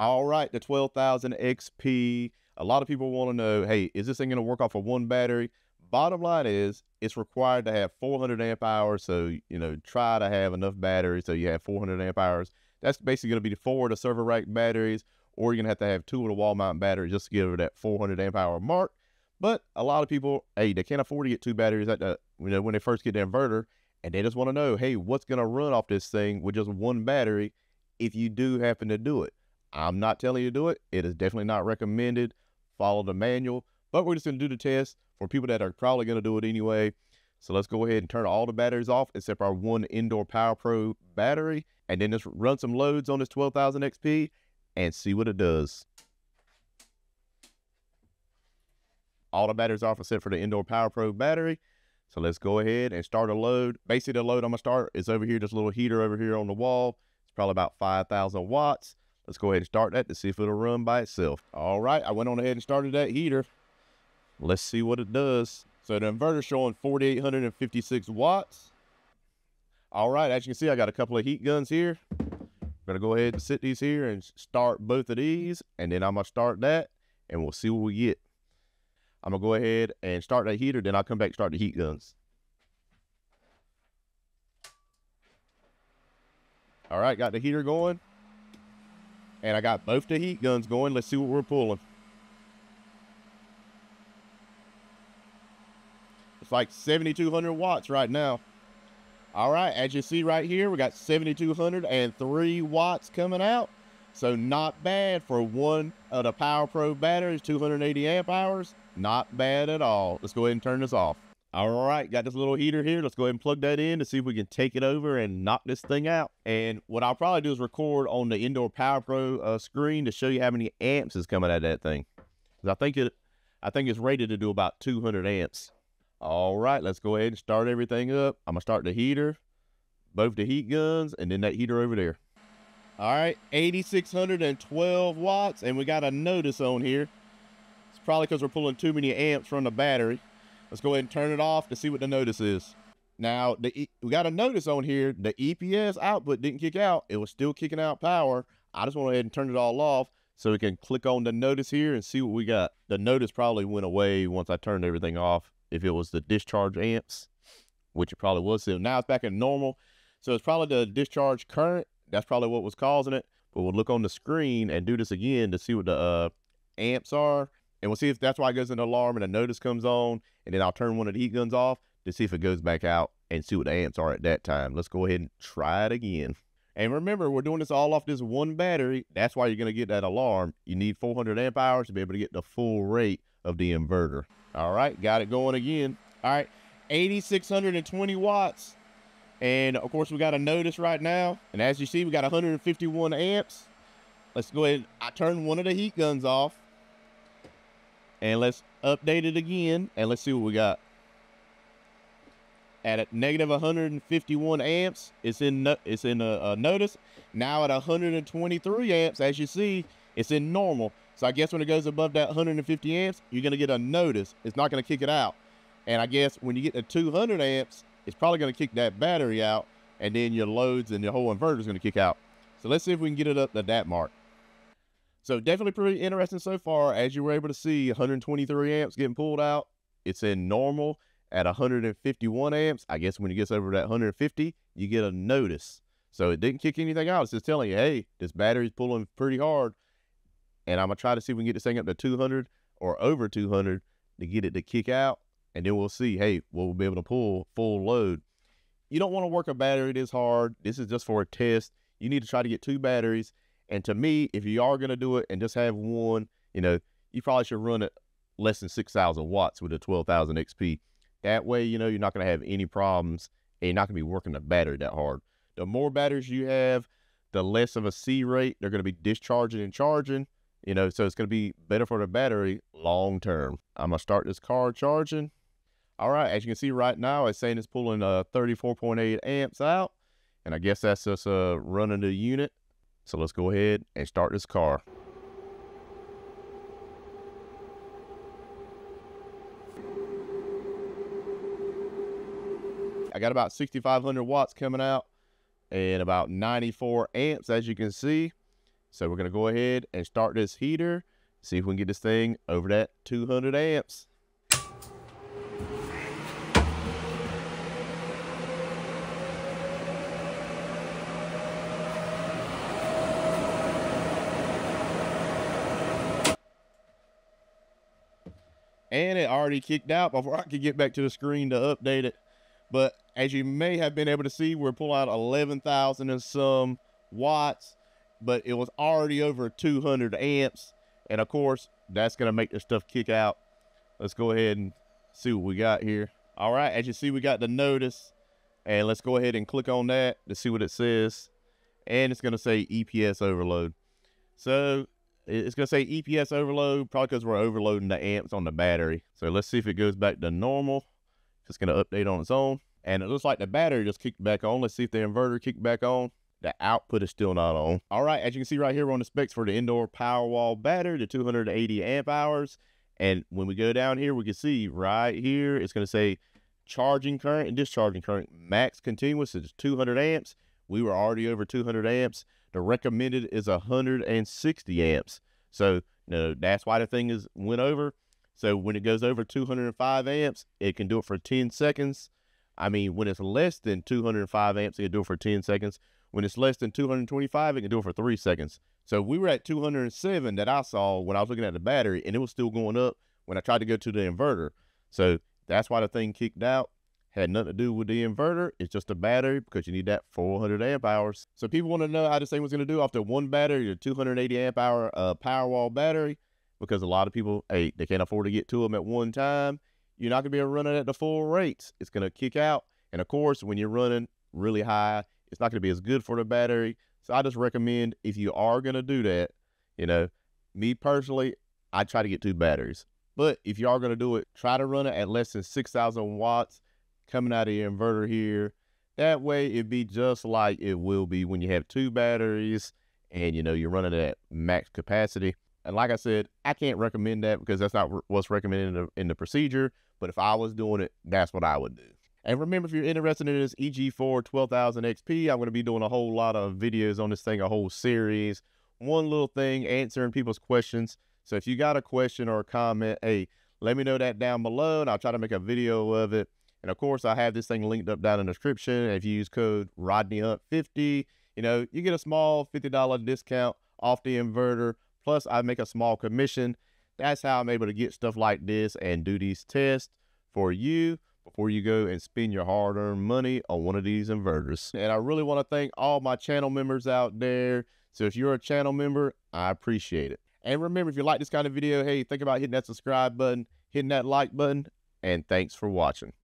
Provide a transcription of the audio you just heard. All right, the 12,000 XP. A lot of people want to know, hey, is this thing going to work off of one battery? Bottom line is, it's required to have 400 amp hours. So, you know, try to have enough batteries so you have 400 amp hours. That's basically going to be four of the server rack batteries, or you're going to have two of the wall mount batteries just to give it that 400 amp hour mark. But a lot of people, hey, they can't afford to get two batteries at the, you know, when they first get the inverter, and they just want to know, hey, what's going to run off this thing with just one battery if you do happen to do it? I'm not telling you to do it. It is definitely not recommended. Follow the manual, but we're just going to do the test for people that are probably going to do it anyway. So let's go ahead and turn all the batteries off except our one indoor PowerPro battery, and then just run some loads on this 12,000 XP and see what it does. All the batteries off except for the indoor PowerPro battery. So let's go ahead and start a load. Basically the load I'm going to start is over here, this little heater over here on the wall. It's probably about 5,000 watts. Let's go ahead and start that to see if it'll run by itself. All right, I went on ahead and started that heater. Let's see what it does. So the inverter's showing 4,856 watts. All right, as you can see, I got a couple of heat guns here. I'm gonna go ahead and sit these here and start both of these, and then I'm gonna start that, and we'll see what we get. I'm gonna go ahead and start that heater, then I'll come back and start the heat guns. All right, got the heater going. And I got both the heat guns going. Let's see what we're pulling. It's like 7,200 watts right now. All right, as you see right here, we got 7,203 watts coming out. So not bad for one of the PowerPro batteries, 280 amp hours. Not bad at all. Let's go ahead and turn this off. All right, got this little heater here. Let's go ahead and plug that in to see if we can take it over and knock this thing out. And what I'll probably do is record on the indoor PowerPro screen to show you how many amps is coming out of that thing. Because I think it's rated to do about 200 amps. All right, let's go ahead and start everything up. I'm gonna start the heater, both the heat guns, and then that heater over there. All right, 8,612 watts, and we got a notice on here. It's probably because we're pulling too many amps from the battery. Let's go ahead and turn it off to see what the notice is. Now, we got a notice on here. The EPS output didn't kick out. It was still kicking out power. I just went ahead and turned it all off so we can click on the notice here and see what we got. The notice probably went away once I turned everything off if it was the discharge amps, which it probably was. So now it's back in normal. So it's probably the discharge current. That's probably what was causing it. But we'll look on the screen and do this again to see what the amps are. And we'll see if that's why it goes an alarm and a notice comes on. And then I'll turn one of the heat guns off to see if it goes back out and see what the amps are at that time. Let's go ahead and try it again. And remember, we're doing this all off this one battery. That's why you're going to get that alarm. You need 400 amp hours to be able to get the full rate of the inverter. All right, got it going again. All right, 8,620 watts. And of course, we got a notice right now. And as you see, we got 151 amps. Let's go ahead. I turned one of the heat guns off. And let's update it again, and let's see what we got. At a negative 151 amps, it's in a notice. Now at 123 amps, as you see, it's in normal. So I guess when it goes above that 150 amps, you're going to get a notice. It's not going to kick it out. And I guess when you get to 200 amps, it's probably going to kick that battery out, and then your loads and your whole inverter is going to kick out. So let's see if we can get it up to that mark. So definitely pretty interesting so far. As you were able to see, 123 amps getting pulled out. It's in normal at 151 amps. I guess when it gets over that 150, you get a notice. So it didn't kick anything out. It's just telling you, hey, this battery's pulling pretty hard. And I'm going to try to see if we can get this thing up to 200 or over 200 to get it to kick out. And then we'll see, hey, we'll be able to pull full load. You don't want to work a battery this hard. This is just for a test. You need to try to get two batteries. And to me, if you are going to do it and just have one, you know, you probably should run it less than 6,000 watts with a 12,000 XP. That way, you know, you're not going to have any problems and you're not going to be working the battery that hard. The more batteries you have, the less of a C rate. They're going to be discharging and charging, you know, so it's going to be better for the battery long term. I'm going to start this car charging. All right, as you can see right now, it's saying it's pulling 34.8 amps out. And I guess that's just running the unit. So let's go ahead and start this car. I got about 6,500 watts coming out and about 94 amps, as you can see. So we're going to go ahead and start this heater, see if we can get this thing over that 200 amps. And it already kicked out before I could get back to the screen to update it. But as you may have been able to see, we're pulling out 11,000 and some watts, but it was already over 200 amps. And of course, that's going to make this stuff kick out. Let's go ahead and see what we got here. All right, as you see, we got the notice, and let's go ahead and click on that to see what it says. And it's going to say EPS overload. So it's going to say EPS overload, probably because we're overloading the amps on the battery. So let's see if it goes back to normal. It's going to update on its own. And it looks like the battery just kicked back on. Let's see if the inverter kicked back on. The output is still not on. All right, as you can see right here, we're on the specs for the indoor Powerwall battery, the 280 amp hours. And when we go down here, we can see right here, it's going to say charging current and discharging current. Max continuous is 200 amps. We were already over 200 amps. The recommended is 160 amps. So, you know, that's why the thing is went over. So when it goes over 205 amps, it can do it for 10 seconds. I mean, when it's less than 205 amps, it can do it for 10 seconds. When it's less than 225, it can do it for 3 seconds. So we were at 207 that I saw when I was looking at the battery, and it was still going up when I tried to go to the inverter. So that's why the thing kicked out. Had nothing to do with the inverter. It's just a battery, because you need that 400 amp hours. So people want to know how this thing was going to do off the one battery, the 280 amp hour Powerwall battery, because a lot of people, hey, they can't afford to get to them at one time. You're not going to be able to run it at the full rates. It's going to kick out. And of course, when you're running really high, it's not going to be as good for the battery. So I just recommend, if you are going to do that, you know, me personally, I try to get 2 batteries. But if you are going to do it, try to run it at less than 6,000 watts. Coming out of your inverter here. That way it'd be just like it will be when you have 2 batteries and, you know, you're running at max capacity. And like I said, I can't recommend that, because that's not what's recommended in the procedure. But if I was doing it, that's what I would do. And remember, if you're interested in this EG4 12000XP, I'm going to be doing a whole lot of videos on this thing, a whole series. One little thing, answering people's questions. So if you got a question or a comment, hey, let me know that down below, and I'll try to make a video of it. And of course, I have this thing linked up down in the description. If you use code RodneyHunt50, you know, you get a small $50 discount off the inverter. Plus, I make a small commission. That's how I'm able to get stuff like this and do these tests for you before you go and spend your hard-earned money on one of these inverters. And I really want to thank all my channel members out there. So if you're a channel member, I appreciate it. And remember, if you like this kind of video, hey, think about hitting that subscribe button, hitting that like button, and thanks for watching.